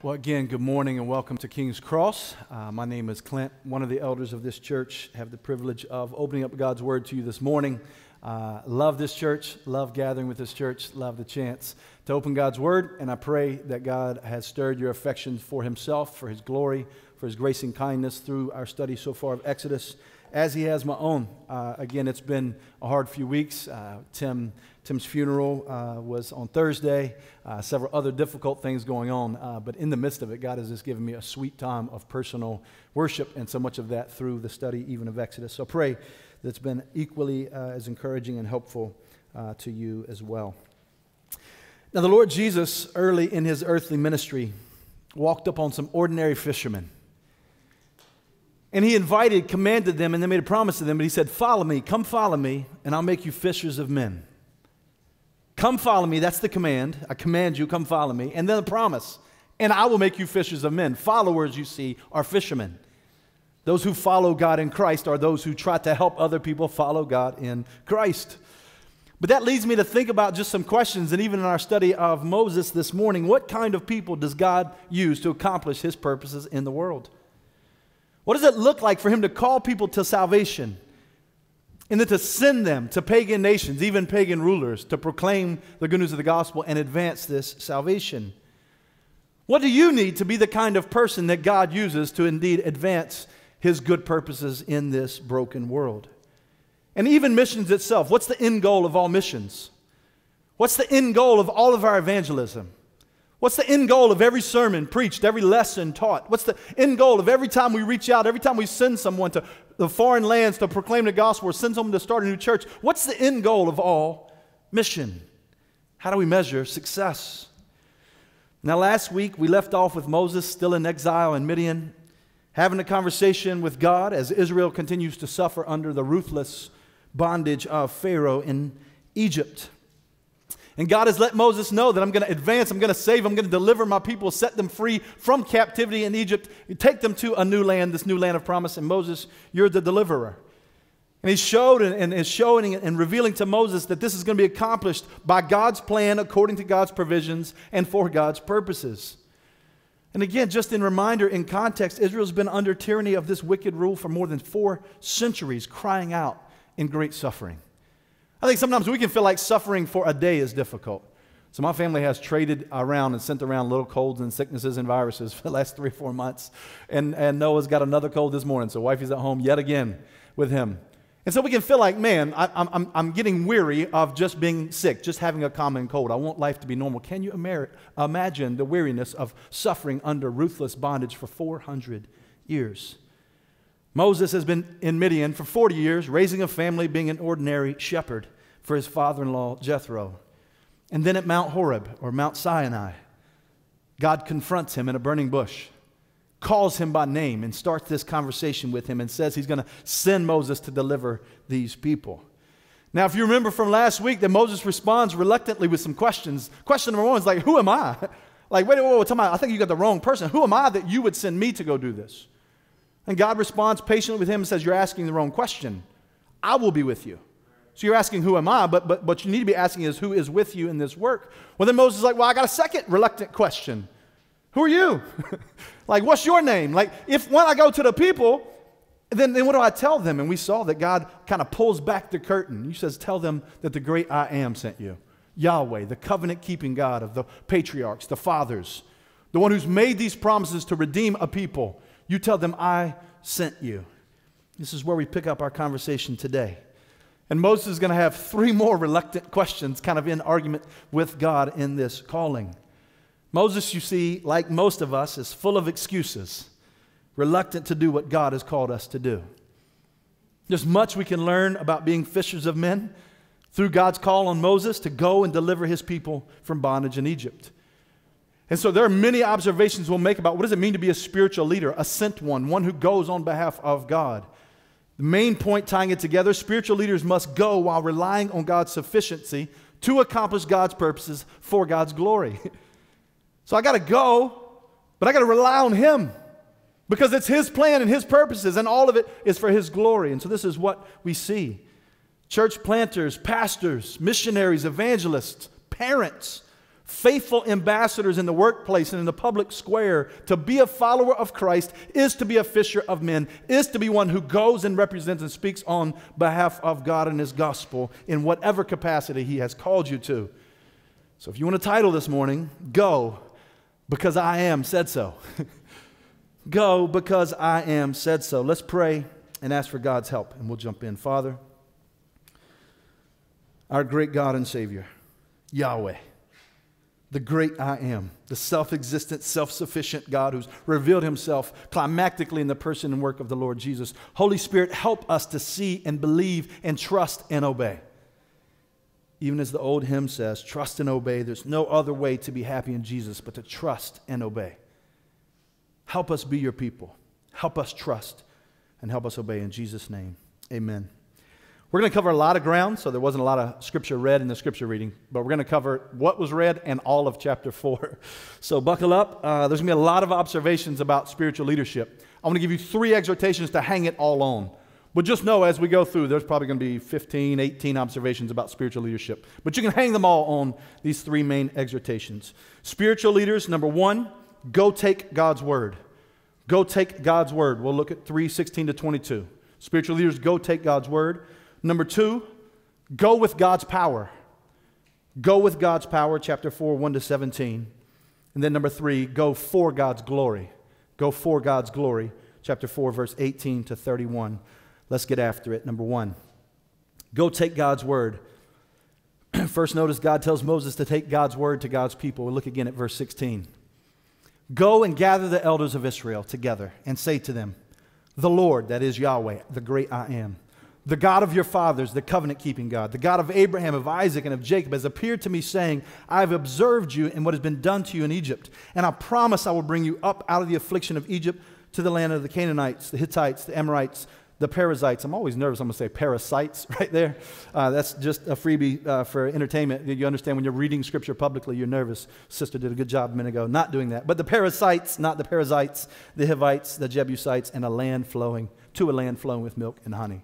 Well, again, good morning and welcome to King's Cross. My name is Clint, one of the elders of this church. I have the privilege of opening up God's Word to you this morning. Love this church, love gathering with this church, love the chance to open God's Word, and I pray that God has stirred your affection for Himself, for His glory, for His grace and kindness through our study so far of Exodus, as He has my own. Again, it's been a hard few weeks. Tim's funeral was on Thursday, several other difficult things going on, but in the midst of it, God has just given me a sweet time of personal worship, and so much of that through the study even of Exodus. So I pray that's been equally as encouraging and helpful to you as well. Now, the Lord Jesus, early in His earthly ministry, walked up on some ordinary fishermen, and He commanded them, and they made a promise to them, but He said, "Follow me, come follow me, and I'll make you fishers of men." Come follow me, that's the command. I command you, come follow me. And then a promise, and I will make you fishers of men. Followers, you see, are fishermen. Those who follow God in Christ are those who try to help other people follow God in Christ. But that leads me to think about just some questions, and even in our study of Moses this morning, what kind of people does God use to accomplish His purposes in the world? What does it look like for Him to call people to salvation? And then to send them to pagan nations, even pagan rulers, to proclaim the good news of the gospel and advance this salvation. What do you need to be the kind of person that God uses to indeed advance His good purposes in this broken world? And even missions itself, what's the end goal of all missions? What's the end goal of all of our evangelism? What's the end goal of every sermon preached, every lesson taught? What's the end goal of every time we reach out, every time we send someone to the foreign lands to proclaim the gospel or send someone to start a new church? What's the end goal of all mission? How do we measure success? Now, last week we left off with Moses still in exile in Midian, having a conversation with God as Israel continues to suffer under the ruthless bondage of Pharaoh in Egypt. And God has let Moses know that I'm going to advance, I'm going to save, I'm going to deliver my people, set them free from captivity in Egypt, take them to a new land, this new land of promise, and Moses, you're the deliverer. And He showed and is showing and revealing to Moses that this is going to be accomplished by God's plan, according to God's provisions, and for God's purposes. And again, just in reminder, in context, Israel's been under tyranny of this wicked rule for more than 4 centuries, crying out in great suffering. I think sometimes we can feel like suffering for a day is difficult. So my family has traded around and sent around little colds and sicknesses and viruses for the last 3 or 4 months. And Noah's got another cold this morning, so wifey's at home yet again with him. And so we can feel like, man, I'm getting weary of just being sick, just having a common cold. I want life to be normal. Can you imagine the weariness of suffering under ruthless bondage for 400 years? Moses has been in Midian for 40 years, raising a family, being an ordinary shepherd for his father-in-law, Jethro. And then at Mount Horeb, or Mount Sinai, God confronts him in a burning bush, calls him by name, and starts this conversation with him and says He's going to send Moses to deliver these people. Now, if you remember from last week, that Moses responds reluctantly with some questions. Question number one is like, who am I? Like, wait, I think you got the wrong person. Who am I that you would send me to go do this? And God responds patiently with him and says, you're asking the wrong question. I will be with you. So you're asking who am I, but what you need to be asking is who is with you in this work. Well, then Moses is like, well, I got a second reluctant question. Who are you? Like, what's your name? Like, if when I go to the people, then what do I tell them? And we saw that God kind of pulls back the curtain. He says, tell them that the great I Am sent you. Yahweh, the covenant-keeping God of the patriarchs, the fathers, the one who's made these promises to redeem a people. You tell them, I sent you. This is where we pick up our conversation today. And Moses is going to have 3 more reluctant questions kind of in argument with God in this calling. Moses, you see, like most of us, is full of excuses, reluctant to do what God has called us to do. There's much we can learn about being fishers of men through God's call on Moses to go and deliver His people from bondage in Egypt. And so there are many observations we'll make about what does it mean to be a spiritual leader, a sent one, one who goes on behalf of God. The main point tying it together, spiritual leaders must go while relying on God's sufficiency to accomplish God's purposes for God's glory. So I got to go, but I got to rely on Him because it's His plan and His purposes, and all of it is for His glory. And so this is what we see. Church planters, pastors, missionaries, evangelists, parents, faithful ambassadors in the workplace and in the public square. To be a follower of Christ is to be a fisher of men, is to be one who goes and represents and speaks on behalf of God and His gospel in whatever capacity He has called you to. So if you want a title this morning, Go Because I Am Said So. Go Because I Am Said So. Let's pray and ask for God's help, and we'll jump in. Father, our great God and Savior, Yahweh, the great I Am, the self-existent, self-sufficient God who's revealed Himself climactically in the person and work of the Lord Jesus. Holy Spirit, help us to see and believe and trust and obey. Even as the old hymn says, trust and obey. There's no other way to be happy in Jesus but to trust and obey. Help us be your people. Help us trust and help us obey in Jesus' name. Amen. We're going to cover a lot of ground, so there wasn't a lot of scripture read in the scripture reading, but we're going to cover what was read and all of chapter 4. So buckle up. There's going to be a lot of observations about spiritual leadership. I'm going to give you 3 exhortations to hang it all on. But just know as we go through, there's probably going to be 15, 18 observations about spiritual leadership. But you can hang them all on these 3 main exhortations. Spiritual leaders, number 1, go take God's word. Go take God's word. We'll look at 3:16 to 22. Spiritual leaders, go take God's word. Number 2, go with God's power. Go with God's power, chapter 4, 1 to 17. And then number 3, go for God's glory. Go for God's glory, chapter 4, verse 18 to 31. Let's get after it. Number 1, go take God's word. First, notice God tells Moses to take God's word to God's people. We'll look again at verse 16. Go and gather the elders of Israel together and say to them, the Lord, that is Yahweh, the great I Am, the God of your fathers, the covenant-keeping God, the God of Abraham, of Isaac, and of Jacob, has appeared to me, saying, I have observed you in what has been done to you in Egypt, and I promise I will bring you up out of the affliction of Egypt to the land of the Canaanites, the Hittites, the Amorites, the Perizzites. I'm always nervous I'm going to say parasites right there. That's just a freebie for entertainment. You understand when you're reading Scripture publicly, you're nervous. Sister did a good job a minute ago not doing that. But the parasites, not the Perizzites, the Hivites, the Jebusites, and to a land flowing with milk and honey.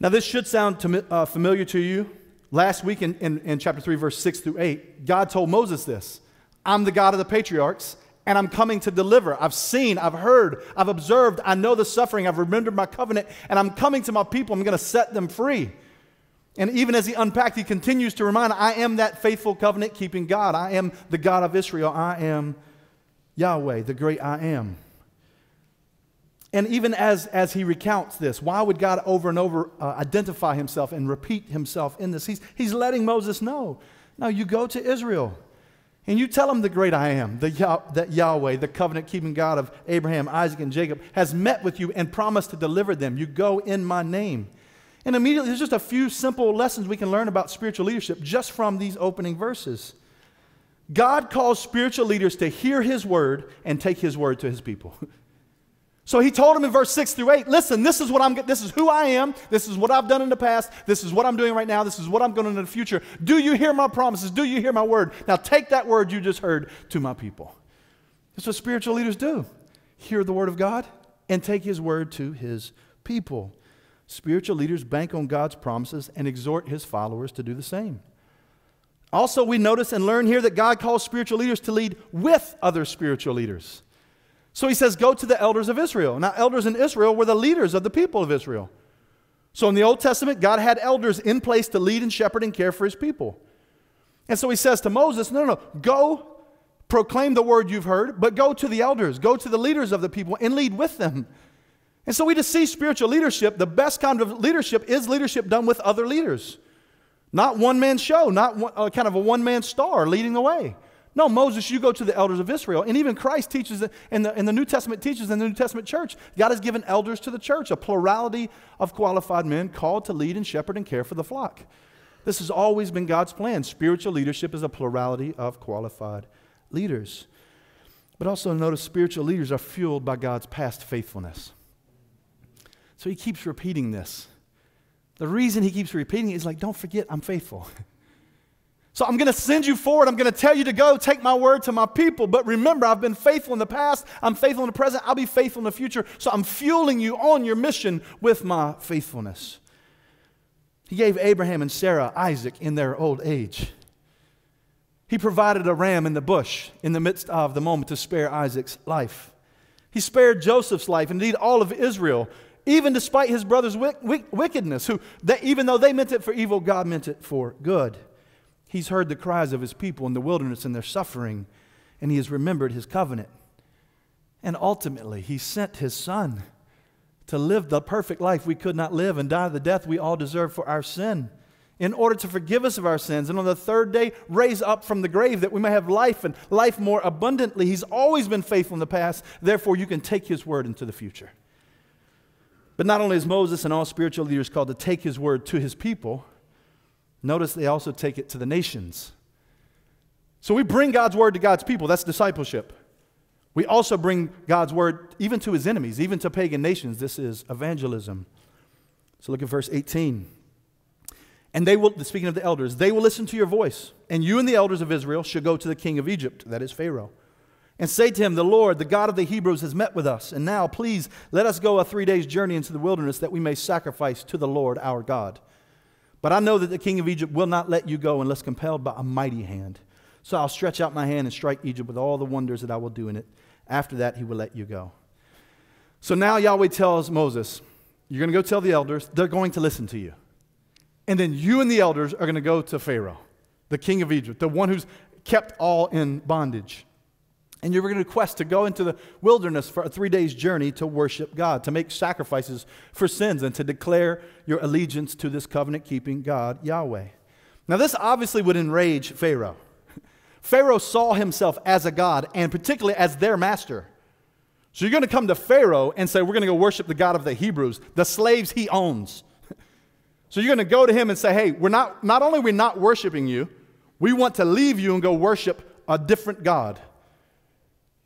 Now this should sound familiar to you. Last week in chapter 3, verse 6 through 8, God told Moses this. I'm the God of the patriarchs, and I'm coming to deliver. I've seen, I've heard, I've observed, I know the suffering, I've remembered my covenant, and I'm coming to my people, I'm going to set them free. And even as he unpacked, he continues to remind, I am that faithful covenant-keeping God. I am the God of Israel. I am Yahweh, the great I Am. And even as he recounts this, why would God over and over identify himself and repeat himself in this? He's letting Moses know, no, you go to Israel and you tell them the great I Am, that Yahweh, the covenant-keeping God of Abraham, Isaac, and Jacob, has met with you and promised to deliver them. You go in my name. And immediately, there's just a few simple lessons we can learn about spiritual leadership just from these opening verses. God calls spiritual leaders to hear his word and take his word to his people. So he told him in verse 6 through 8, listen, this is who I am, this is what I've done in the past, this is what I'm doing right now, this is what I'm going to do in the future. Do you hear my promises? Do you hear my word? Now take that word you just heard to my people. That's what spiritual leaders do. Hear the word of God and take his word to his people. Spiritual leaders bank on God's promises and exhort his followers to do the same. Also, we notice and learn here that God calls spiritual leaders to lead with other spiritual leaders. So he says, go to the elders of Israel. Now, elders in Israel were the leaders of the people of Israel. So in the Old Testament, God had elders in place to lead and shepherd and care for his people. And so he says to Moses, no, go proclaim the word you've heard, but go to the elders, go to the leaders of the people and lead with them. And so we just see spiritual leadership, the best kind of leadership is leadership done with other leaders. Not one-man show, not kind of a one-man star leading the way. No, Moses, you go to the elders of Israel. And even Christ teaches, and the New Testament teaches in the New Testament church, God has given elders to the church, a plurality of qualified men called to lead and shepherd and care for the flock. This has always been God's plan. Spiritual leadership is a plurality of qualified leaders. But also notice spiritual leaders are fueled by God's past faithfulness. So he keeps repeating this. The reason he keeps repeating it is like, don't forget, I'm faithful. So I'm going to send you forward. I'm going to tell you to go take my word to my people. But remember, I've been faithful in the past. I'm faithful in the present. I'll be faithful in the future. So I'm fueling you on your mission with my faithfulness. He gave Abraham and Sarah Isaac in their old age. He provided a ram in the bush in the midst of the moment to spare Isaac's life. He spared Joseph's life, indeed all of Israel, even despite his brother's wickedness, even though they meant it for evil, God meant it for good. He's heard the cries of his people in the wilderness and their suffering, and he has remembered his covenant. And ultimately, he sent his son to live the perfect life we could not live and die the death we all deserve for our sin, in order to forgive us of our sins, and on the third day raise up from the grave that we may have life and life more abundantly. He's always been faithful in the past, therefore you can take his word into the future. But not only is Moses and all spiritual leaders called to take his word to his people, notice they also take it to the nations. So we bring God's word to God's people, that's discipleship. We also bring God's word even to his enemies, even to pagan nations, this is evangelism. So look at verse 18. And they will, speaking of the elders, they will listen to your voice. And you and the elders of Israel should go to the king of Egypt, that is Pharaoh, and say to him, the Lord, the God of the Hebrews, has met with us. And now, please, let us go a 3 days' journey into the wilderness that we may sacrifice to the Lord our God. But I know that the king of Egypt will not let you go unless compelled by a mighty hand. So I'll stretch out my hand and strike Egypt with all the wonders that I will do in it. After that, he will let you go. So now Yahweh tells Moses, you're going to go tell the elders, they're going to listen to you. And then you and the elders are going to go to Pharaoh, the king of Egypt, the one who's kept all in bondage. And you're going to request to go into the wilderness for a 3 days' journey to worship God, to make sacrifices for sins, and to declare your allegiance to this covenant-keeping God, Yahweh. Now, this obviously would enrage Pharaoh. Pharaoh saw himself as a god, and particularly as their master. So you're going to come to Pharaoh and say, we're going to go worship the God of the Hebrews, the slaves he owns. So you're going to go to him and say, hey, not only are we not worshiping you, we want to leave you and go worship a different God.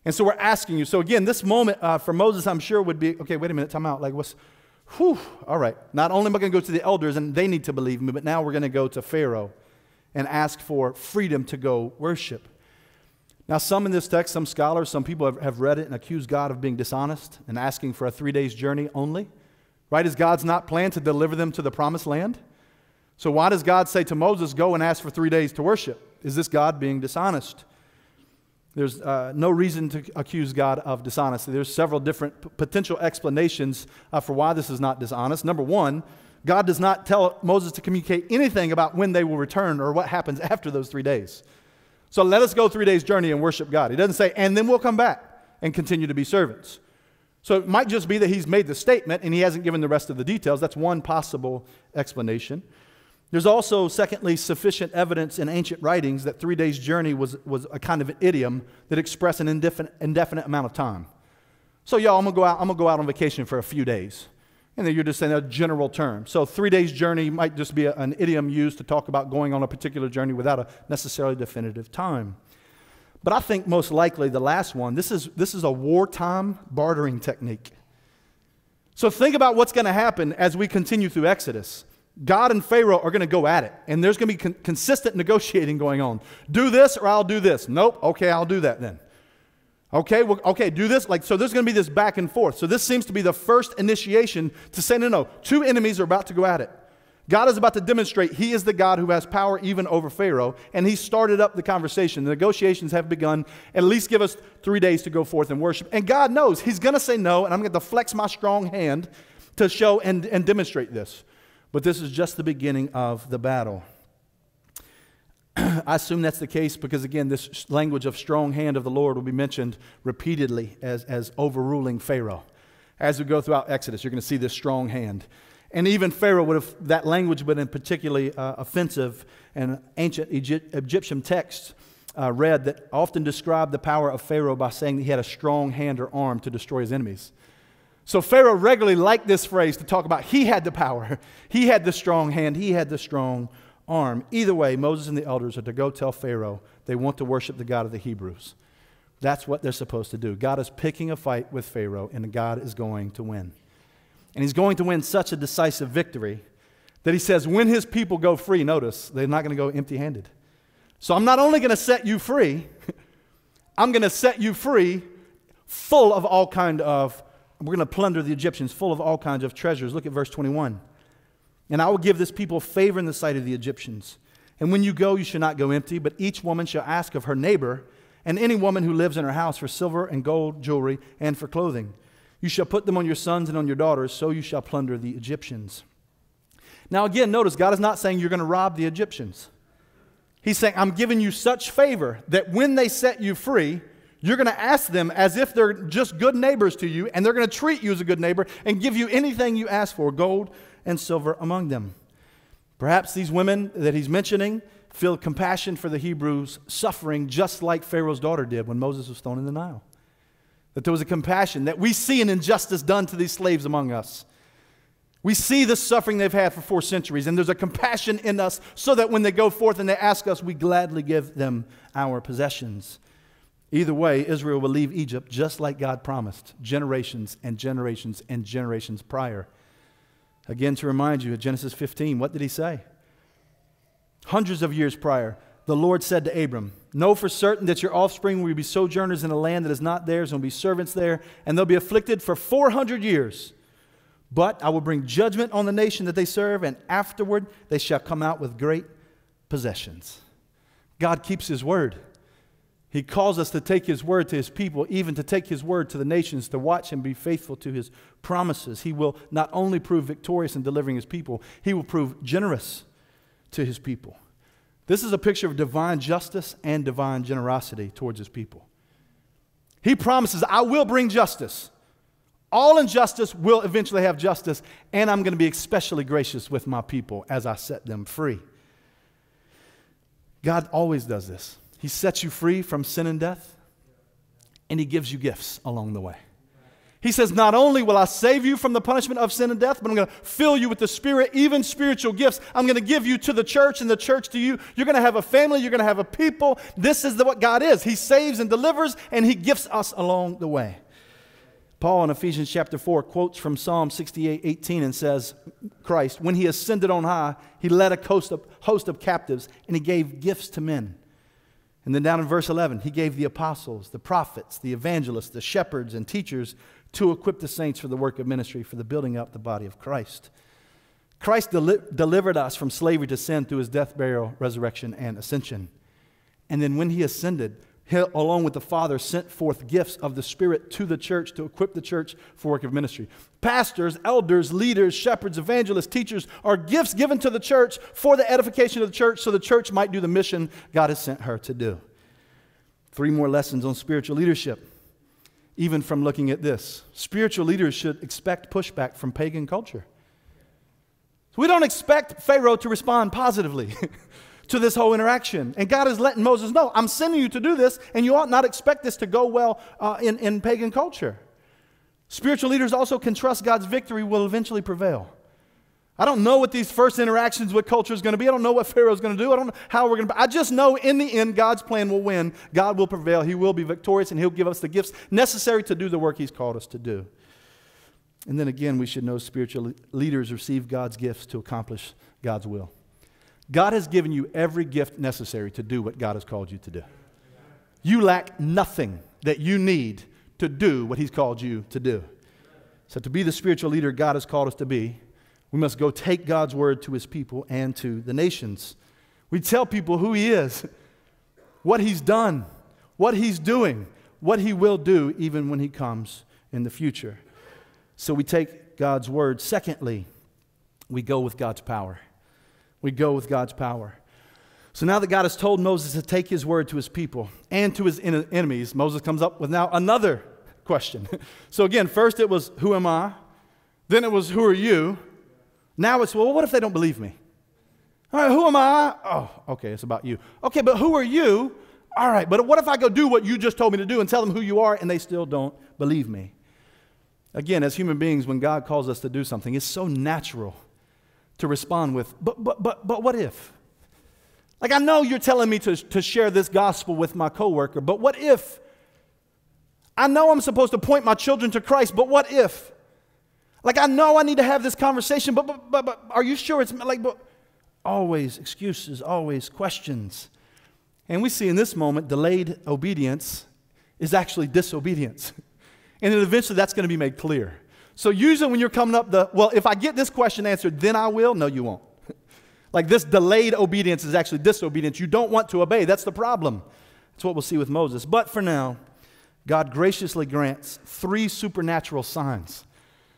And so we're asking you. So again, this moment for Moses, I'm sure would be, okay, wait a minute, time out. Like all right. Not only am I going to go to the elders and they need to believe me, but now we're going to go to Pharaoh and ask for freedom to go worship. Now some in this text, some scholars, some people have read it and accused God of being dishonest and asking for a 3 days' journey only. Right? Is God's not planned to deliver them to the promised land? So why does God say to Moses, go and ask for 3 days to worship? Is this God being dishonest? There's no reason to accuse God of dishonesty. There's several different potential explanations for why this is not dishonest. Number one, God does not tell Moses to communicate anything about when they will return or what happens after those 3 days. So let us go 3 days' journey and worship God. He doesn't say, and then we'll come back and continue to be servants. So it might just be that he's made the statement and he hasn't given the rest of the details. That's one possible explanation. There's also, secondly, sufficient evidence in ancient writings that 3 days' journey was a kind of an idiom that expressed an indefinite amount of time. So y'all, I'm gonna go out on vacation for a few days. And then you're just saying a general term. So 3 days' journey might just be an idiom used to talk about going on a particular journey without a necessarily definitive time. But I think most likely the last one, this is a wartime bartering technique. So think about what's going to happen as we continue through Exodus. God and Pharaoh are going to go at it, and there's going to be consistent negotiating going on. Do this or I'll do this. Nope, okay, I'll do that then. Okay, well, okay, do this. Like, so there's going to be this back and forth. So this seems to be the first initiation to say, no, two enemies are about to go at it. God is about to demonstrate he is the God who has power even over Pharaoh, and he started up the conversation. The negotiations have begun. At least give us 3 days to go forth and worship. And God knows he's going to say no, and I'm going to flex my strong hand to show and demonstrate this. But this is just the beginning of the battle. I assume that's the case because, again, this language of strong hand of the Lord will be mentioned repeatedly as overruling Pharaoh. As we go throughout Exodus, you're going to see this strong hand. And even Pharaoh would have, that language would have been particularly offensive, and ancient Egyptian texts read that often described the power of Pharaoh by saying that he had a strong hand or arm to destroy his enemies. So Pharaoh regularly liked this phrase to talk about he had the power, he had the strong hand, he had the strong arm. Either way, Moses and the elders are to go tell Pharaoh they want to worship the God of the Hebrews. That's what they're supposed to do. God is picking a fight with Pharaoh, and God is going to win. And he's going to win such a decisive victory that he says when his people go free, notice, they're not going to go empty-handed. So I'm not only going to set you free, I'm going to set you free full of all kind of, we're going to plunder the Egyptians full of all kinds of treasures. Look at verse 21. And I will give this people favor in the sight of the Egyptians, And when you go, you shall not go empty, but each woman shall ask of her neighbor and any woman who lives in her house for silver and gold jewelry and for clothing. You shall put them on your sons and on your daughters, so you shall plunder the Egyptians. Now again, notice God is not saying you're going to rob the Egyptians. He's saying, I'm giving you such favor that when they set you free, you're going to ask them as if they're just good neighbors to you, and they're going to treat you as a good neighbor and give you anything you ask for, gold and silver among them. Perhaps these women that he's mentioning feel compassion for the Hebrews suffering just like Pharaoh's daughter did when Moses was thrown in the Nile. That there was a compassion, that we see an injustice done to these slaves among us. We see the suffering they've had for 4 centuries, and there's a compassion in us so that when they go forth and they ask us, we gladly give them our possessions. Either way, Israel will leave Egypt just like God promised, generations and generations and generations prior. Again, to remind you of Genesis 15, what did he say? Hundreds of years prior, the Lord said to Abram, know for certain that your offspring will be sojourners in a land that is not theirs and will be servants there, and they'll be afflicted for 400 years. But I will bring judgment on the nation that they serve, and afterward they shall come out with great possessions. God keeps his word. He calls us to take his word to his people, even to take his word to the nations, to watch and be faithful to his promises. He will not only prove victorious in delivering his people, he will prove generous to his people. This is a picture of divine justice and divine generosity towards his people. He promises, I will bring justice. All injustice will eventually have justice, and I'm going to be especially gracious with my people as I set them free. God always does this. He sets you free from sin and death, and he gives you gifts along the way. He says, not only will I save you from the punishment of sin and death, but I'm going to fill you with the Spirit, even spiritual gifts. I'm going to give you to the church and the church to you. You're going to have a family. You're going to have a people. This is what God is. He saves and delivers, and he gifts us along the way. Paul in Ephesians chapter 4 quotes from Psalm 68:18 and says, Christ, when he ascended on high, he led a host of captives, and he gave gifts to men. And then down in verse 11, he gave the apostles, the prophets, the evangelists, the shepherds, and teachers to equip the saints for the work of ministry, for the building up the body of Christ. Christ delivered us from slavery to sin through his death, burial, resurrection, and ascension. And then when he ascended, he, along with the Father, sent forth gifts of the Spirit to the church to equip the church for work of ministry. Pastors, elders, leaders, shepherds, evangelists, teachers are gifts given to the church for the edification of the church so the church might do the mission God has sent her to do. 3 more lessons on spiritual leadership, even from looking at this. Spiritual leaders should expect pushback from pagan culture. We don't expect Pharaoh to respond positively to this whole interaction. And God is letting Moses know, I'm sending you to do this, and you ought not expect this to go well in pagan culture. Spiritual leaders also can trust God's victory will eventually prevail. I don't know what these first interactions with culture is going to be. I don't know what Pharaoh is going to do. I don't know how we're going to... I just know in the end, God's plan will win. God will prevail. He will be victorious, and he'll give us the gifts necessary to do the work he's called us to do. And then again, we should know spiritual leaders receive God's gifts to accomplish God's will. God has given you every gift necessary to do what God has called you to do. You lack nothing that you need to do what he's called you to do. So to be the spiritual leader God has called us to be, we must go take God's word to his people and to the nations. We tell people who he is, what he's done, what he's doing, what he will do even when he comes in the future. So we take God's word. Secondly, we go with God's power. We go with God's power. So now that God has told Moses to take his word to his people and to his enemies, Moses comes up with now another question. So again, first it was, who am I? Then it was, who are you? Now it's, well, what if they don't believe me? All right, who am I? Oh, okay, it's about you. Okay, but who are you? All right, but what if I go do what you just told me to do and tell them who you are and they still don't believe me? Again, as human beings, when God calls us to do something, it's so natural to respond with, but what if? Like, I know you're telling me to share this gospel with my coworker, but what if? I know I'm supposed to point my children to Christ, but what if? Like, I know I need to have this conversation, but are you sure it's like, but always excuses, always questions. And we see in this moment, delayed obedience is actually disobedience. And then eventually that's going to be made clear. So usually when you're coming up well, if I get this question answered, then I will. No, you won't. Like this delayed obedience is actually disobedience. You don't want to obey. That's the problem. That's what we'll see with Moses. But for now, God graciously grants three supernatural signs.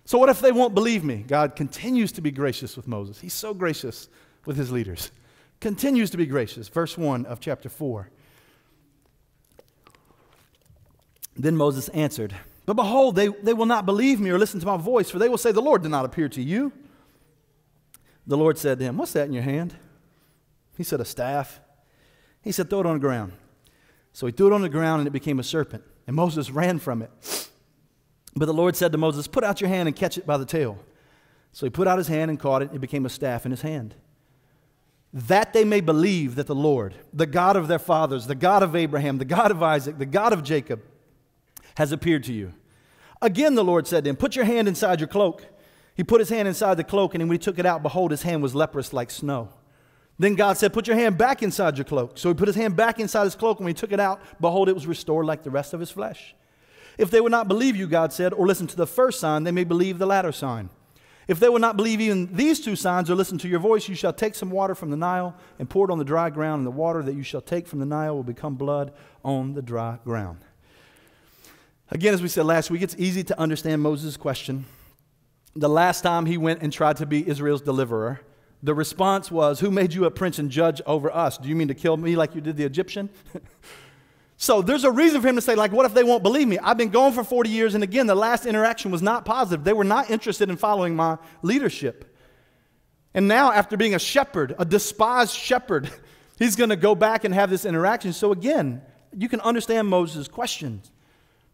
So what if they won't believe me? God continues to be gracious with Moses. He's so gracious with his leaders. Continues to be gracious. Verse 1 of chapter 4. Then Moses answered, but behold, they will not believe me or listen to my voice, for they will say, the Lord did not appear to you. The Lord said to him, what's that in your hand? He said, a staff. He said, throw it on the ground. So he threw it on the ground, and it became a serpent. And Moses ran from it. But the Lord said to Moses, put out your hand and catch it by the tail. So he put out his hand and caught it. It became a staff in his hand. That they may believe that the Lord, the God of their fathers, the God of Abraham, the God of Isaac, the God of Jacob, has appeared to you. Again the Lord said to him, put your hand inside your cloak. He put his hand inside the cloak, and when he took it out, behold, his hand was leprous like snow. Then God said, put your hand back inside your cloak. So he put his hand back inside his cloak, and when he took it out, behold, it was restored like the rest of his flesh. If they would not believe you, God said, or listen to the first sign, they may believe the latter sign. If they will not believe even these two signs or listen to your voice, you shall take some water from the Nile and pour it on the dry ground, and the water that you shall take from the Nile will become blood on the dry ground. Again, as we said last week, it's easy to understand Moses' question. The last time he went and tried to be Israel's deliverer, the response was, who made you a prince and judge over us? Do you mean to kill me like you did the Egyptian? So there's a reason for him to say, like, what if they won't believe me? I've been gone for 40 years, and again, the last interaction was not positive. They were not interested in following my leadership. And now, after being a shepherd, a despised shepherd, he's going to go back and have this interaction. So again, you can understand Moses' questions.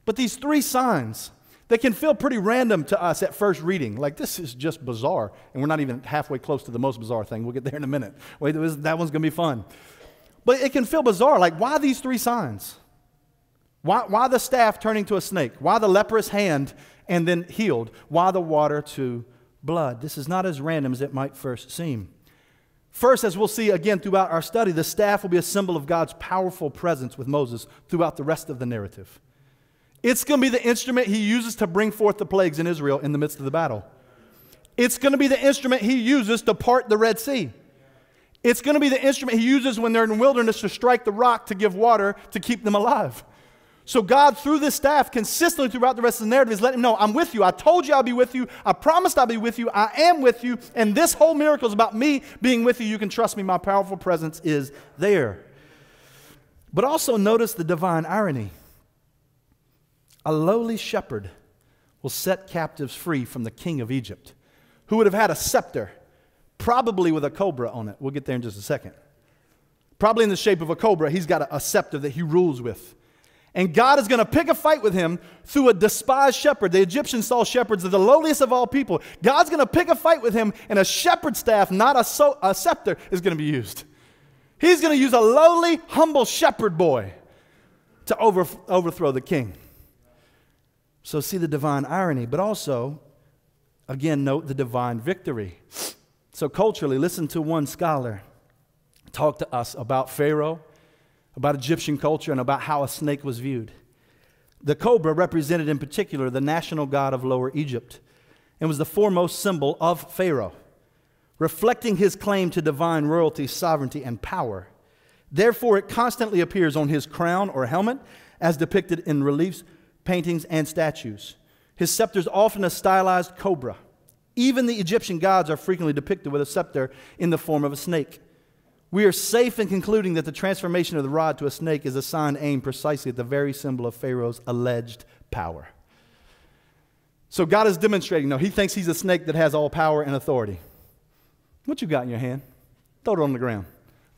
But these three signs, they can feel pretty random to us at first reading. Like, this is just bizarre, and we're not even halfway close to the most bizarre thing. We'll get there in a minute. Wait, that one's going to be fun. But it can feel bizarre, like, why these three signs? Why the staff turning to a snake? Why the leprous hand and then healed? Why the water to blood? This is not as random as it might first seem. First, as we'll see again throughout our study, the staff will be a symbol of God's powerful presence with Moses throughout the rest of the narrative. It's going to be the instrument he uses to bring forth the plagues in Israel in the midst of the battle. It's going to be the instrument he uses to part the Red Sea. It's going to be the instrument he uses when they're in the wilderness to strike the rock to give water to keep them alive. So God, through this staff, consistently throughout the rest of the narrative, is letting him know, I'm with you. I told you I'll be with you. I promised I'll be with you. I am with you. And this whole miracle is about me being with you. You can trust me. My powerful presence is there. But also notice the divine irony. A lowly shepherd will set captives free from the king of Egypt, who would have had a scepter, probably with a cobra on it. We'll get there in just a second. Probably in the shape of a cobra. He's got a scepter that he rules with. And God is going to pick a fight with him through a despised shepherd. The Egyptians saw shepherds as the lowliest of all people. God's going to pick a fight with him, and a shepherd's staff, not a scepter, is going to be used. He's going to use a lowly, humble shepherd boy to overthrow the king. So see the divine irony, but also, again, note the divine victory. So culturally, listen to one scholar talk to us about Pharaoh, about Egyptian culture, and about how a snake was viewed. The cobra represented in particular the national god of Lower Egypt and was the foremost symbol of Pharaoh, reflecting his claim to divine royalty, sovereignty, and power. Therefore, it constantly appears on his crown or helmet as depicted in reliefs, paintings, and statues. His scepter is often a stylized cobra. Even the Egyptian gods are frequently depicted with a scepter in the form of a snake. We are safe in concluding that the transformation of the rod to a snake is a sign aimed precisely at the very symbol of Pharaoh's alleged power. So God is demonstrating, though, he thinks he's a snake that has all power and authority. What you got in your hand? Throw it on the ground.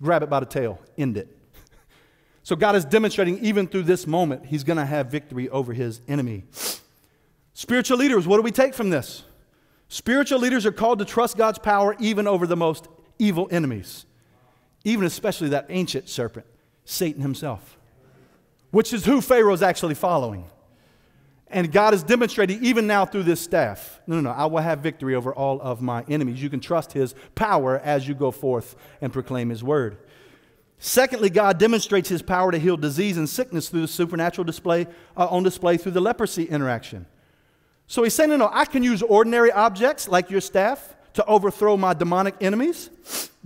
Grab it by the tail. End it. So God is demonstrating even through this moment, he's going to have victory over his enemy. Spiritual leaders, what do we take from this? Spiritual leaders are called to trust God's power even over the most evil enemies, even especially that ancient serpent, Satan himself, which is who Pharaoh is actually following. And God is demonstrating even now through this staff, no, I will have victory over all of my enemies. You can trust his power as you go forth and proclaim his word. Secondly, God demonstrates his power to heal disease and sickness through the supernatural display, through the leprosy interaction. So he's saying, no, I can use ordinary objects like your staff to overthrow my demonic enemies,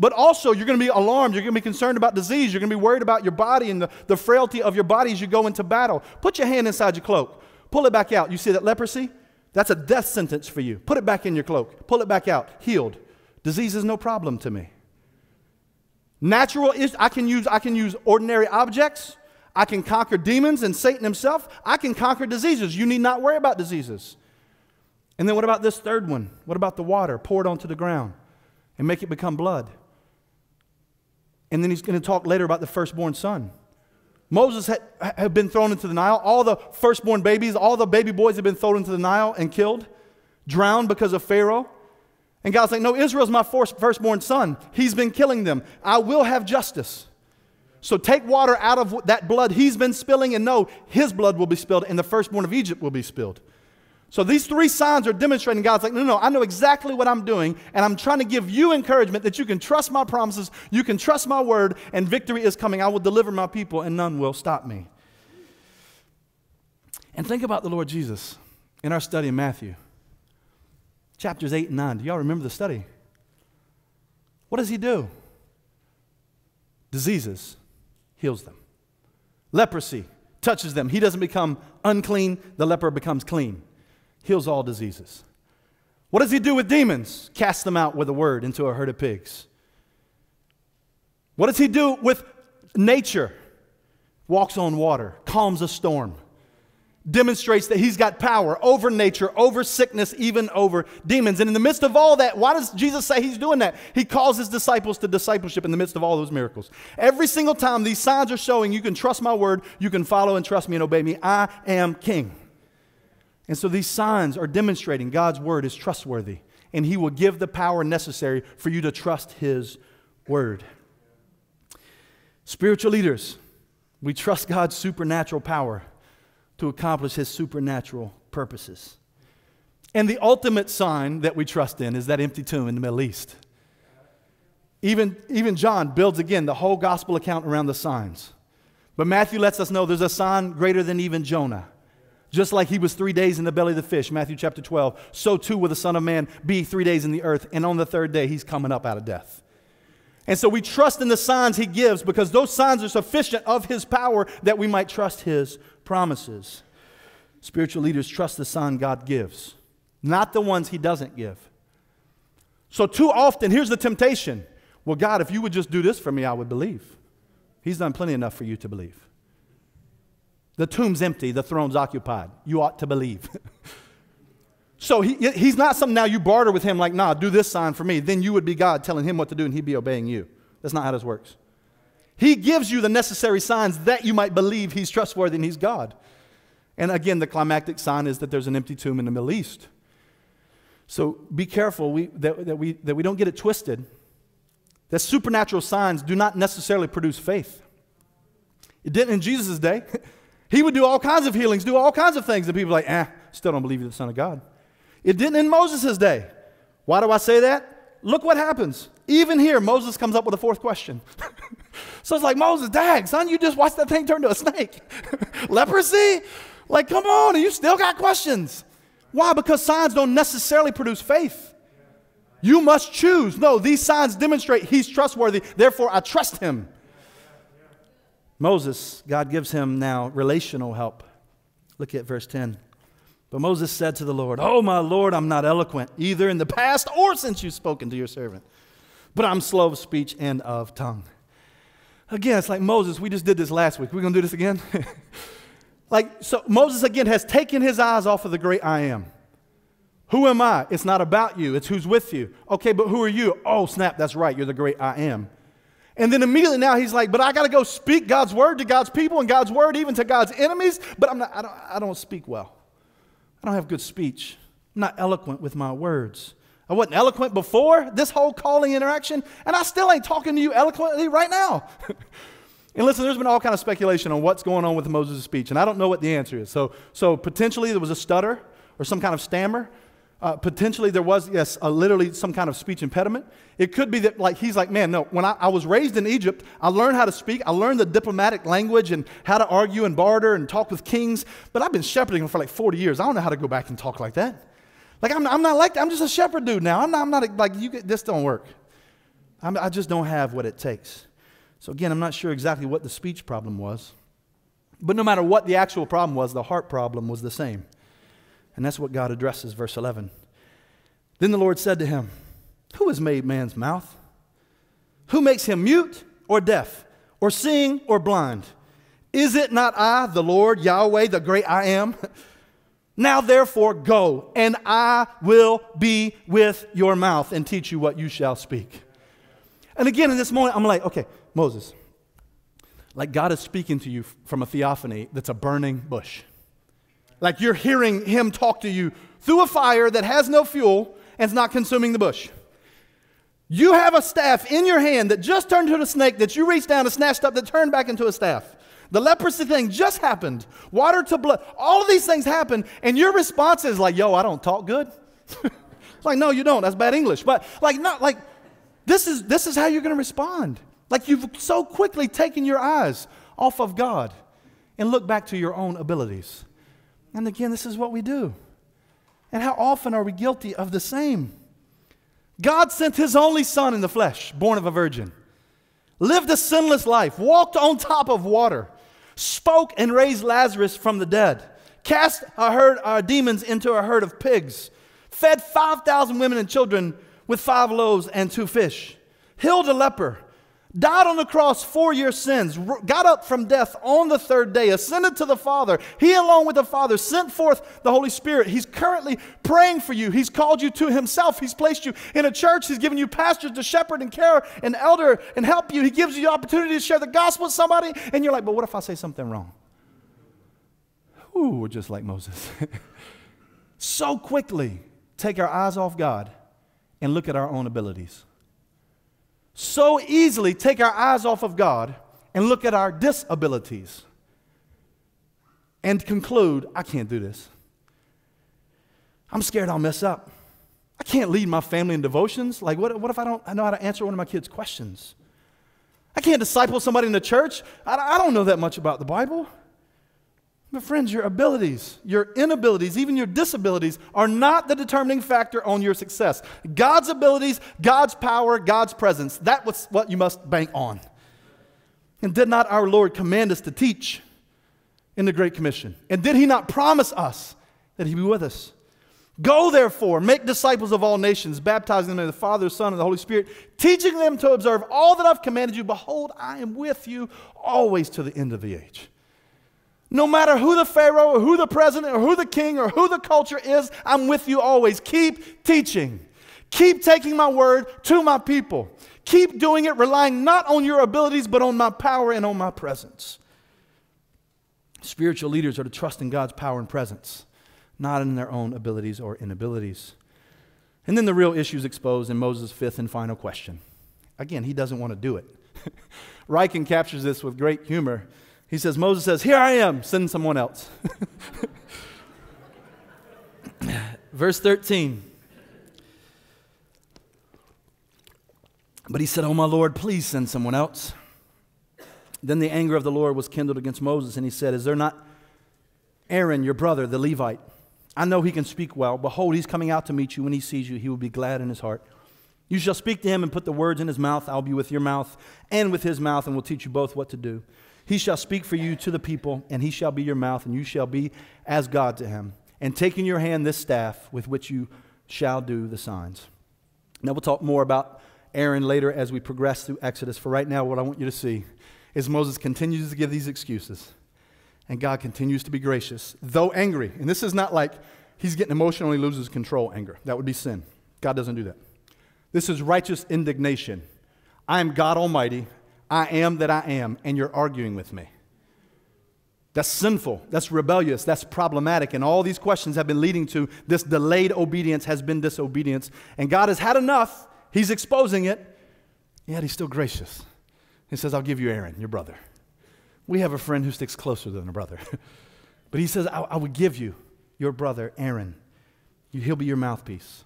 But also, you're going to be alarmed. You're going to be concerned about disease. You're going to be worried about your body and the frailty of your body as you go into battle. Put your hand inside your cloak. Pull it back out. You see that leprosy? That's a death sentence for you. Put it back in your cloak. Pull it back out. Healed. Disease is no problem to me. Natural is, I can use ordinary objects. I can conquer demons and Satan himself. I can conquer diseases. You need not worry about diseases. And then what about this third one? What about the water? Pour it onto the ground and make it become blood. And then he's going to talk later about the firstborn son. Moses had been thrown into the Nile. All the firstborn babies, all the baby boys had been thrown into the Nile and killed, drowned because of Pharaoh. And God's like, no, Israel's my firstborn son. He's been killing them. I will have justice. So take water out of that blood he's been spilling, and no, his blood will be spilled, and the firstborn of Egypt will be spilled. So these three signs are demonstrating God's like, no, no, I know exactly what I'm doing, and I'm trying to give you encouragement that you can trust my promises, you can trust my word, and victory is coming. I will deliver my people, and none will stop me. And think about the Lord Jesus in our study in Matthew. Chapters 8 and 9. Do y'all remember the study? What does he do? Diseases. Heals them. Leprosy touches them. He doesn't become unclean. The leper becomes clean. Heals all diseases. What does he do with demons? Cast them out with a word into a herd of pigs. What does he do with nature? Walks on water. Calms a storm. Demonstrates that he's got power over nature, over sickness, even over demons. And in the midst of all that, why does Jesus say he's doing that? He calls his disciples to discipleship in the midst of all those miracles. Every single time these signs are showing, you can trust my word, you can follow and trust me and obey me. I am king. And so these signs are demonstrating God's word is trustworthy, and he will give the power necessary for you to trust his word. Spiritual leaders, we trust God's supernatural power to accomplish his supernatural purposes. And the ultimate sign that we trust in is that empty tomb in the Middle East. Even John builds again the whole gospel account around the signs. But Matthew lets us know there's a sign greater than even Jonah. Just like he was 3 days in the belly of the fish, Matthew chapter 12, so too will the Son of Man be 3 days in the earth, and on the third day he's coming up out of death. And so we trust in the signs he gives because those signs are sufficient of his power that we might trust his promises. Spiritual leaders trust the sign God gives, not the ones he doesn't give. So too often, here's the temptation. Well, God, if you would just do this for me, I would believe. He's done plenty enough for you to believe. The tomb's empty, the throne's occupied. You ought to believe. So he's not something now you barter with him like, nah, do this sign for me. Then you would be God telling him what to do and he'd be obeying you. That's not how this works. He gives you the necessary signs that you might believe he's trustworthy and he's God. And again, the climactic sign is that there's an empty tomb in the Middle East. So be careful that we don't get it twisted. That supernatural signs do not necessarily produce faith. It didn't in Jesus' day. He would do all kinds of healings, do all kinds of things, and people are like, still don't believe you're the Son of God. It didn't in Moses' day. Why do I say that? Look what happens. Even here, Moses comes up with a fourth question. So it's like, Moses, dag, son, you just watched that thing turn to a snake. Leprosy? Like, come on, you still got questions. Why? Because signs don't necessarily produce faith. You must choose. No, these signs demonstrate he's trustworthy, therefore I trust him. Moses, God gives him now relational help. Look at verse 10. But Moses said to the Lord, "Oh, my Lord, I'm not eloquent, either in the past or since you've spoken to your servant, but I'm slow of speech and of tongue." Again, it's like Moses, we just did this last week. We're going to do this again? Like, so Moses, again, has taken his eyes off of the great I am. Who am I? It's not about you. It's who's with you. Okay, but who are you? Oh, snap, that's right. You're the great I am. And then immediately now he's like, but I got to go speak God's word to God's people and God's word even to God's enemies, but I don't speak well. I don't have good speech. I'm not eloquent with my words. I wasn't eloquent before this whole calling interaction, and I still ain't talking to you eloquently right now. And listen, there's been all kind of speculation on what's going on with Moses' speech, and I don't know what the answer is. So potentially there was a stutter or some kind of stammer. Potentially there was, yes, literally some kind of speech impediment. It could be that like he's like, man, no, when I was raised in Egypt, I learned how to speak. I learned the diplomatic language and how to argue and barter and talk with kings. But I've been shepherding for like 40 years. I don't know how to go back and talk like that. Like I'm not like that. I'm just a shepherd dude now. I'm not like, this don't work. I just don't have what it takes. So again, I'm not sure exactly what the speech problem was. But no matter what the actual problem was, the heart problem was the same. And that's what God addresses, verse 11. Then the Lord said to him, who has made man's mouth? Who makes him mute or deaf or seeing or blind? Is it not I, the Lord, Yahweh, the great I am? Now therefore go, and I will be with your mouth and teach you what you shall speak. And again, in this moment, I'm like, okay, Moses, like God is speaking to you from a theophany that's a burning bush. Like you're hearing him talk to you through a fire that has no fuel and is not consuming the bush. You have a staff in your hand that just turned into a snake that you reached down and snatched up that turned back into a staff. The leprosy thing just happened. Water to blood. All of these things happen, and your response is like, yo, I don't talk good. It's like, no, you don't. That's bad English. But like, not like, this is how you're going to respond. Like you've so quickly taken your eyes off of God and look back to your own abilities. And again, this is what we do. And how often are we guilty of the same? God sent His only Son in the flesh, born of a virgin, lived a sinless life, walked on top of water, spoke and raised Lazarus from the dead, cast our demons into a herd of pigs, fed 5,000 women and children with 5 loaves and 2 fish, healed a leper, died on the cross for your sins, got up from death on the 3rd day, ascended to the Father. He along with the Father sent forth the Holy Spirit. He's currently praying for you. He's called you to Himself. He's placed you in a church. He's given you pastors to shepherd and care and elder and help you. He gives you the opportunity to share the gospel with somebody. And you're like, but what if I say something wrong? Ooh, we're just like Moses. So quickly take our eyes off God and look at our own abilities. So easily take our eyes off of God and look at our disabilities and conclude, I can't do this. I'm scared I'll mess up. I can't lead my family in devotions. Like, what if I know how to answer one of my kids' questions? I can't disciple somebody in the church. I don't know that much about the Bible. But friends, your abilities, your inabilities, even your disabilities are not the determining factor on your success. God's abilities, God's power, God's presence, that was what you must bank on. And did not our Lord command us to teach in the Great Commission? And did He not promise us that He be with us? Go therefore, make disciples of all nations, baptizing them in the Father, Son, and the Holy Spirit, teaching them to observe all that I've commanded you. Behold, I am with you always to the end of the age. No matter who the Pharaoh or who the president or who the king or who the culture is, I'm with you always. Keep teaching. Keep taking my word to my people. Keep doing it, relying not on your abilities, but on my power and on my presence. Spiritual leaders are to trust in God's power and presence, not in their own abilities or inabilities. And then the real issue is exposed in Moses' 5th and final question. Again, he doesn't want to do it. Ryken captures this with great humor. He says, Moses says, here I am, send someone else. Verse 13. But he said, oh, my Lord, please send someone else. Then the anger of the Lord was kindled against Moses, and he said, is there not Aaron, your brother, the Levite? I know he can speak well. Behold, he's coming out to meet you. When he sees you, he will be glad in his heart. You shall speak to him and put the words in his mouth. I'll be with your mouth and with his mouth, and will teach you both what to do. He shall speak for you to the people, and he shall be your mouth, and you shall be as God to him. And take in your hand this staff with which you shall do the signs. Now we'll talk more about Aaron later as we progress through Exodus. For right now, what I want you to see is Moses continues to give these excuses, and God continues to be gracious, though angry. And this is not like he's getting emotional, he loses control anger. That would be sin. God doesn't do that. This is righteous indignation. I am God Almighty. I am that I am, and you're arguing with me. That's sinful. That's rebellious. That's problematic. And all these questions have been leading to this delayed obedience has been disobedience. And God has had enough. He's exposing it, yet He's still gracious. He says, I'll give you Aaron, your brother. We have a friend who sticks closer than a brother. But He says, I will give you your brother, Aaron. He'll be your mouthpiece.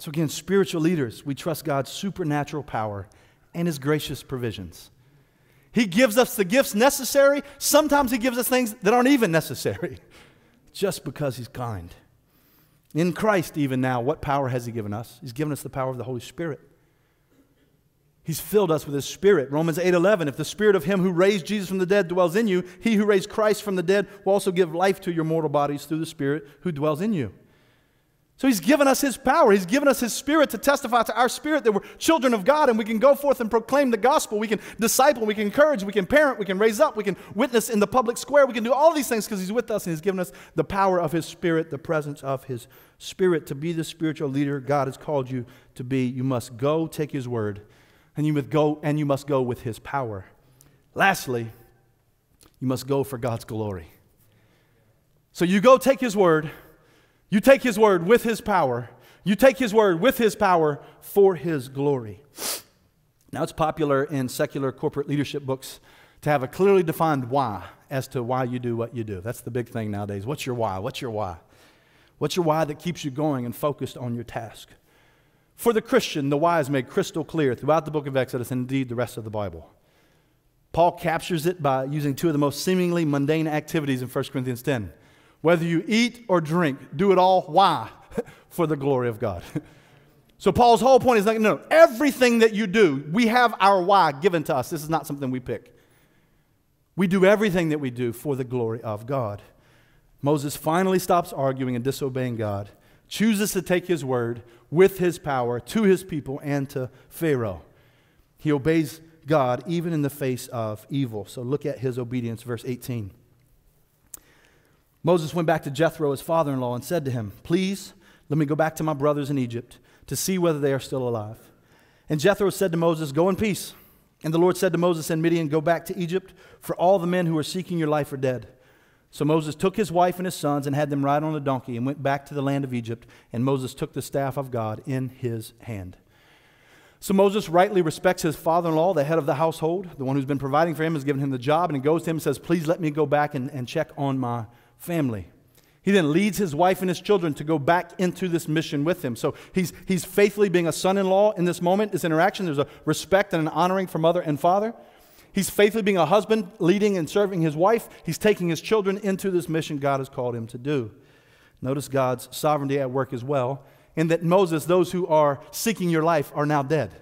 So again, spiritual leaders, we trust God's supernatural power and His gracious provisions. He gives us the gifts necessary. Sometimes He gives us things that aren't even necessary just because He's kind. In Christ even now, what power has He given us? He's given us the power of the Holy Spirit. He's filled us with His Spirit. Romans 8:11, if the Spirit of Him who raised Jesus from the dead dwells in you, He who raised Christ from the dead will also give life to your mortal bodies through the Spirit who dwells in you. So He's given us His power. He's given us His Spirit to testify to our spirit that we're children of God and we can go forth and proclaim the gospel. We can disciple, we can encourage, we can parent, we can raise up, we can witness in the public square. We can do all these things because He's with us and He's given us the power of His Spirit, the presence of His Spirit. To be the spiritual leader God has called you to be, you must go take His word. And you must go with His power. Lastly, you must go for God's glory. So you go take His word. You take His word with His power. You take His word with His power for His glory. Now, it's popular in secular corporate leadership books to have a clearly defined why as to why you do what you do. That's the big thing nowadays. What's your why? What's your why? What's your why that keeps you going and focused on your task? For the Christian, the why is made crystal clear throughout the book of Exodus and indeed the rest of the Bible. Paul captures it by using two of the most seemingly mundane activities in 1 Corinthians 10. Whether you eat or drink, do it all, why? For the glory of God. So Paul's whole point is like, no, everything that you do, we have our why given to us. This is not something we pick. We do everything that we do for the glory of God. Moses finally stops arguing and disobeying God, chooses to take His word with His power to His people and to Pharaoh. He obeys God even in the face of evil. So look at his obedience, verse 18. Moses went back to Jethro, his father-in-law, and said to him, "Please, let me go back to my brothers in Egypt to see whether they are still alive." And Jethro said to Moses, "Go in peace." And the Lord said to Moses and Midian, "Go back to Egypt, for all the men who are seeking your life are dead." So Moses took his wife and his sons and had them ride on a donkey and went back to the land of Egypt. And Moses took the staff of God in his hand. So Moses rightly respects his father-in-law, the head of the household. The one who's been providing for him has given him the job. And he goes to him and says, "Please let me go back and check on my family." He then leads his wife and his children to go back into this mission with him. So he's faithfully being a son-in-law in this moment, this interaction. There's a respect and an honoring for mother and father. He's faithfully being a husband, leading and serving his wife. He's taking his children into this mission God has called him to do. Notice God's sovereignty at work as well, in that Moses, those who are seeking your life are now dead.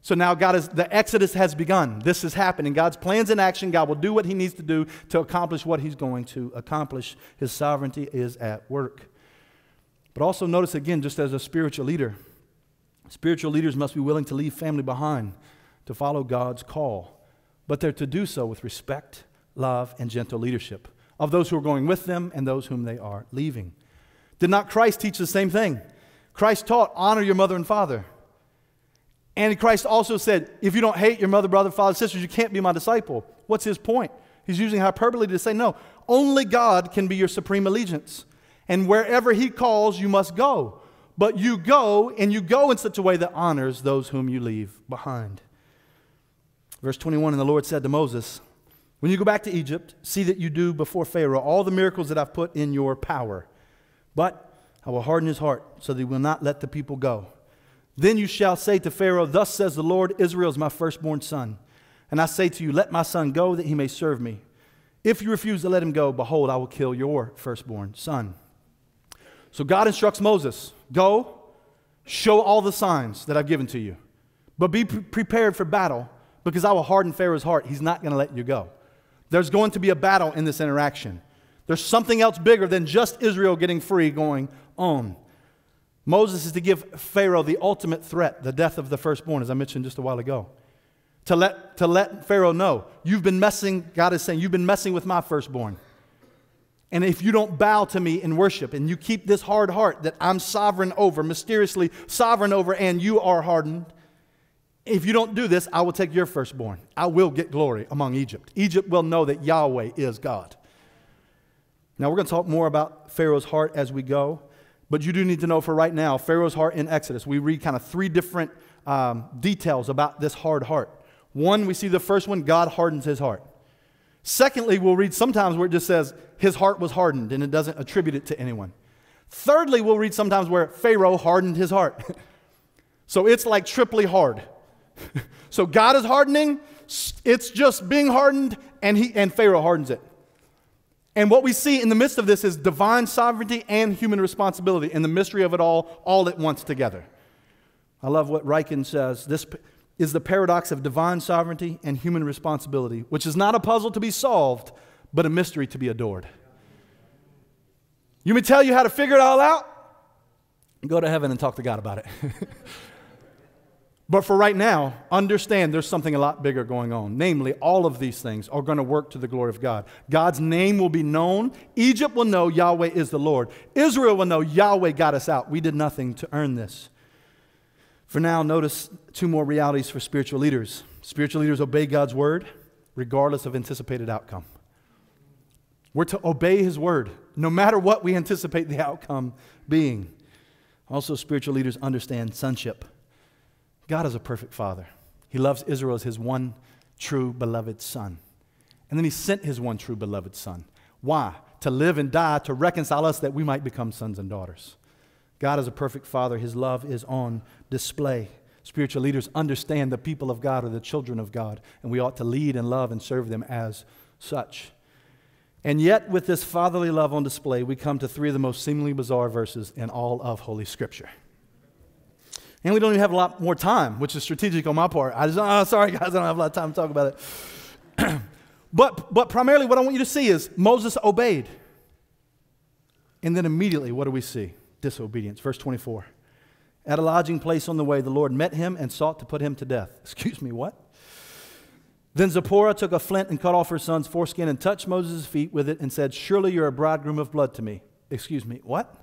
So now the Exodus has begun. This has happened, and God's plans in action. God will do what He needs to do to accomplish what He's going to accomplish. His sovereignty is at work. But also notice again, just as a spiritual leader, spiritual leaders must be willing to leave family behind to follow God's call. But they're to do so with respect, love, and gentle leadership of those who are going with them and those whom they are leaving. Did not Christ teach the same thing? Christ taught, honor your mother and father. And Christ also said, if you don't hate your mother, brother, father, sisters, you can't be my disciple. What's His point? He's using hyperbole to say, no, only God can be your supreme allegiance. And wherever He calls, you must go. But you go, and you go in such a way that honors those whom you leave behind. Verse 21, and the Lord said to Moses, "When you go back to Egypt, see that you do before Pharaoh all the miracles that I've put in your power. But I will harden his heart so that he will not let the people go. Then you shall say to Pharaoh, 'Thus says the Lord, Israel is my firstborn son. And I say to you, let my son go that he may serve me. If you refuse to let him go, behold, I will kill your firstborn son.'" So God instructs Moses, go, show all the signs that I've given to you, but be prepared for battle, because I will harden Pharaoh's heart. He's not going to let you go. There's going to be a battle in this interaction. There's something else bigger than just Israel getting free going on. Moses is to give Pharaoh the ultimate threat, the death of the firstborn, as I mentioned just a while ago. To let Pharaoh know, you've been messing, God is saying, you've been messing with my firstborn. And if you don't bow to me in worship and you keep this hard heart that I'm sovereign over, mysteriously sovereign over, and you are hardened, if you don't do this, I will take your firstborn. I will get glory among Egypt. Egypt will know that Yahweh is God. Now, we're going to talk more about Pharaoh's heart as we go, but you do need to know for right now, Pharaoh's heart in Exodus. We read kind of three different details about this hard heart. One, we see the first one, God hardens his heart. Secondly, we'll read sometimes where it just says his heart was hardened and it doesn't attribute it to anyone. Thirdly, we'll read sometimes where Pharaoh hardened his heart. So it's like triply hard. So God is hardening, it's just being hardened, and Pharaoh hardens it. And what we see in the midst of this is divine sovereignty and human responsibility and the mystery of it all at once together. I love what Ryken says. This is the paradox of divine sovereignty and human responsibility, which is not a puzzle to be solved, but a mystery to be adored. You may tell you how to figure it all out, go to heaven and talk to God about it. But for right now, understand there's something a lot bigger going on. Namely, all of these things are going to work to the glory of God. God's name will be known. Egypt will know Yahweh is the Lord. Israel will know Yahweh got us out. We did nothing to earn this. For now, notice two more realities for spiritual leaders. Spiritual leaders obey God's word regardless of anticipated outcome. We're to obey His word no matter what we anticipate the outcome being. Also, spiritual leaders understand sonship. God is a perfect Father. He loves Israel as His one true beloved Son. And then He sent His one true beloved Son. Why? To live and die, to reconcile us that we might become sons and daughters. God is a perfect Father. His love is on display. Spiritual leaders understand the people of God are the children of God, and we ought to lead and love and serve them as such. And yet, with this fatherly love on display, we come to three of the most seemingly bizarre verses in all of Holy Scripture. And we don't even have a lot more time, which is strategic on my part. Sorry guys, I don't have a lot of time to talk about it. But primarily what I want you to see is Moses obeyed. And then immediately, what do we see? Disobedience. Verse 24. At a lodging place on the way, the Lord met him and sought to put him to death. Excuse me, what? Then Zipporah took a flint and cut off her son's foreskin and touched Moses' feet with it and said, "Surely you're a bridegroom of blood to me." Excuse me, what?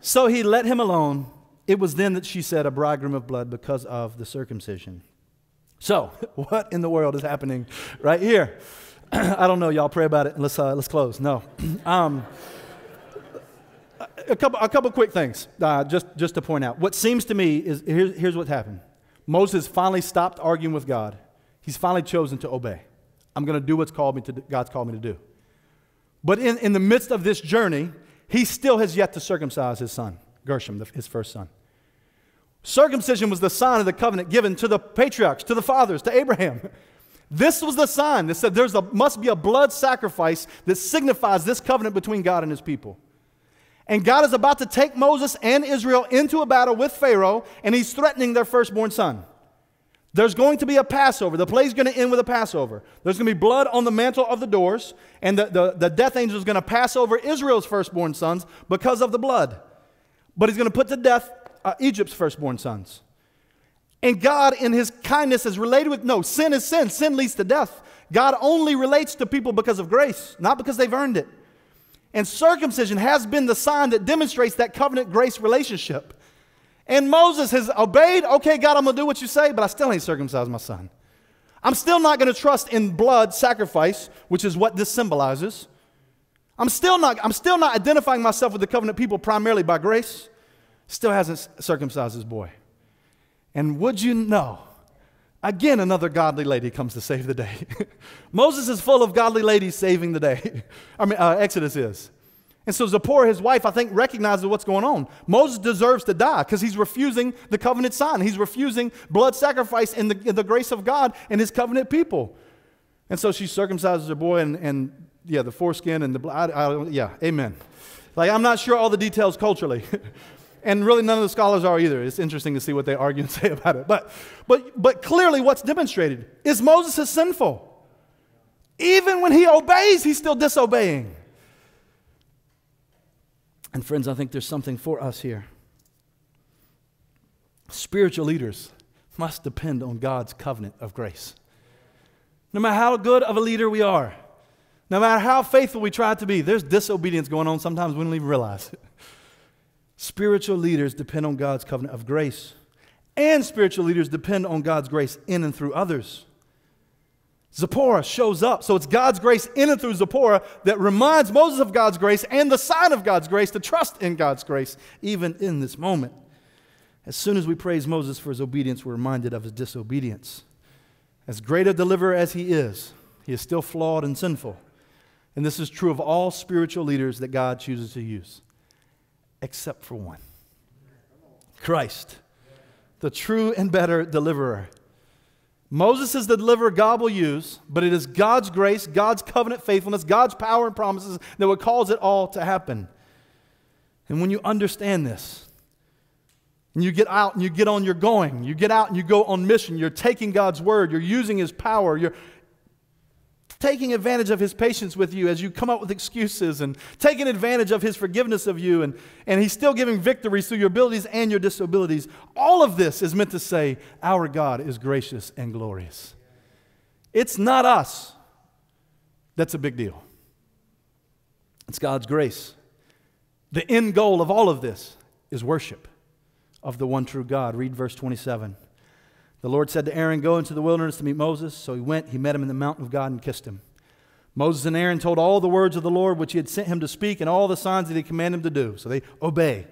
So he let him alone. It was then that she said, "A bridegroom of blood," because of the circumcision. So, what in the world is happening right here? I don't know. Y'all pray about it. Let's close. No. A couple quick things just to point out. What seems to me is, here's what happened. Moses finally stopped arguing with God. He's finally chosen to obey. I'm going to do what God's called me to do. But in the midst of this journey, he still has yet to circumcise his son. Gershom, his first son. Circumcision was the sign of the covenant given to the patriarchs, to the fathers, to Abraham. This was the sign that said there must be a blood sacrifice that signifies this covenant between God and His people. And God is about to take Moses and Israel into a battle with Pharaoh, and He's threatening their firstborn son. There's going to be a Passover. The play's going to end with a Passover. There's going to be blood on the mantle of the doors, and the death angel is going to pass over Israel's firstborn sons because of the blood. But He's going to put to death Egypt's firstborn sons. And God, in His kindness, is related with no sin is sin. Sin leads to death. God only relates to people because of grace, not because they've earned it. And circumcision has been the sign that demonstrates that covenant grace relationship. And Moses has obeyed. Okay, God, I'm going to do what you say, but I still ain't circumcised my son. I'm still not going to trust in blood sacrifice, which is what this symbolizes. I'm still not identifying myself with the covenant people primarily by grace. Still hasn't circumcised his boy. And would you know, again, another godly lady comes to save the day. Moses is full of godly ladies saving the day. Exodus is. And so Zipporah, his wife, I think, recognizes what's going on. Moses deserves to die because he's refusing the covenant sign. He's refusing blood sacrifice in the grace of God and His covenant people. And so she circumcises her boy and yeah, the foreskin and the blood. Yeah, amen. Like, I'm not sure all the details culturally. And really none of the scholars are either. It's interesting to see what they argue and say about it. But clearly what's demonstrated is Moses is sinful. Even when he obeys, he's still disobeying. And friends, I think there's something for us here. Spiritual leaders must depend on God's covenant of grace. No matter how good of a leader we are, no matter how faithful we try to be, there's disobedience going on. Sometimes we don't even realize it. Spiritual leaders depend on God's covenant of grace. And spiritual leaders depend on God's grace in and through others. Zipporah shows up. So it's God's grace in and through Zipporah that reminds Moses of God's grace and the sign of God's grace to trust in God's grace, even in this moment. As soon as we praise Moses for his obedience, we're reminded of his disobedience. As great a deliverer as he is still flawed and sinful. And this is true of all spiritual leaders that God chooses to use, except for one. Christ, the true and better deliverer. Moses is the deliverer God will use, but it is God's grace, God's covenant faithfulness, God's power and promises that will cause it all to happen. And when you understand this, And you get out and you get on your going. You get out and you go on mission. You're taking God's word. You're using His power. You're taking advantage of His patience with you as you come up with excuses, and taking advantage of His forgiveness of you, and He's still giving victories through your abilities and your disabilities. All of this is meant to say our God is gracious and glorious. It's not us. That's a big deal. It's God's grace. The end goal of all of this is worship of the one true God. Read verse 27. The Lord said to Aaron, "Go into the wilderness to meet Moses." So he went, he met him in the mountain of God and kissed him. Moses and Aaron told all the words of the Lord which He had sent him to speak, and all the signs that He commanded him to do. So they obey.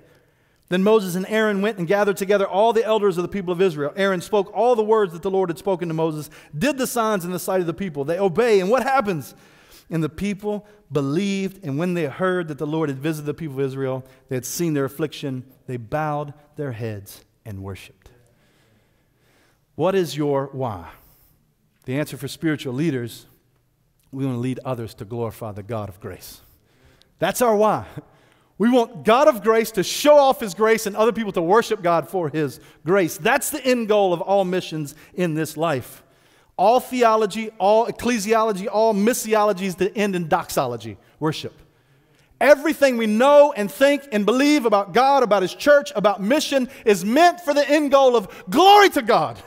Then Moses and Aaron went and gathered together all the elders of the people of Israel. Aaron spoke all the words that the Lord had spoken to Moses, did the signs in the sight of the people. They obey, and what happens? And the people believed, and when they heard that the Lord had visited the people of Israel, they had seen their affliction, they bowed their heads and worshiped. What is your why? The answer for spiritual leaders: we want to lead others to glorify the God of grace. That's our why. We want God of grace to show off His grace and other people to worship God for His grace. That's the end goal of all missions in this life. All theology, all ecclesiology, all missiologies that end in doxology, worship. Everything we know and think and believe about God, about His church, about mission is meant for the end goal of glory to God.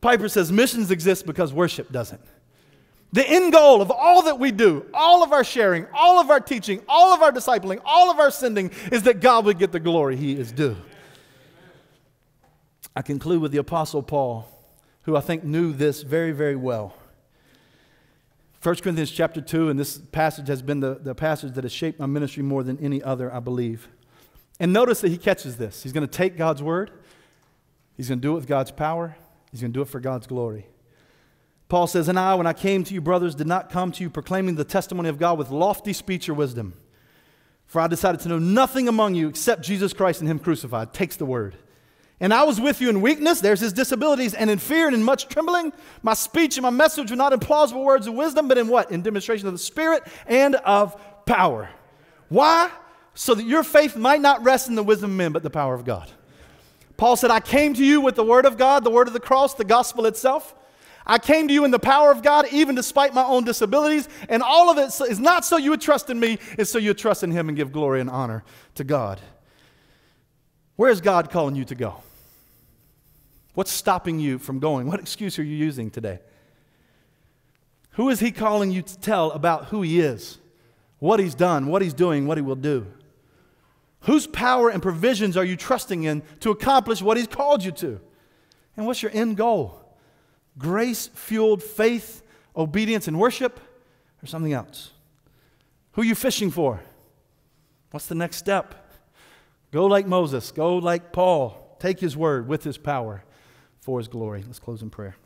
Piper says missions exist because worship doesn't. The end goal of all that we do, all of our sharing, all of our teaching, all of our discipling, all of our sending, is that God would get the glory He is due. I conclude with the Apostle Paul, who I think knew this very, very well. 1 Corinthians chapter 2, and this passage has been the passage that has shaped my ministry more than any other, I believe. And notice that he catches this. He's going to take God's word. He's going to do it with God's power. He's going to do it for God's glory. Paul says, "And I, when I came to you, brothers, did not come to you proclaiming the testimony of God with lofty speech or wisdom. For I decided to know nothing among you except Jesus Christ and Him crucified." Takes the word. "And I was with you in weakness," there's his disabilities, "and in fear and in much trembling. My speech and my message were not in plausible words of wisdom, but in" what? "In demonstration of the Spirit and of power." Why? "So that your faith might not rest in the wisdom of men, but the power of God." Paul said, "I came to you with the word of God," the word of the cross, the gospel itself. "I came to you in the power of God, even despite my own disabilities. And all of it is not so you would trust in me, it's so you would trust in Him and give glory and honor to God." Where is God calling you to go? What's stopping you from going? What excuse are you using today? Who is He calling you to tell about who He is, what He's done, what He's doing, what He will do? Whose power and provisions are you trusting in to accomplish what He's called you to? And what's your end goal? Grace-fueled faith, obedience, and worship, or something else? Who are you fishing for? What's the next step? Go like Moses. Go like Paul. Take His word with His power for His glory. Let's close in prayer.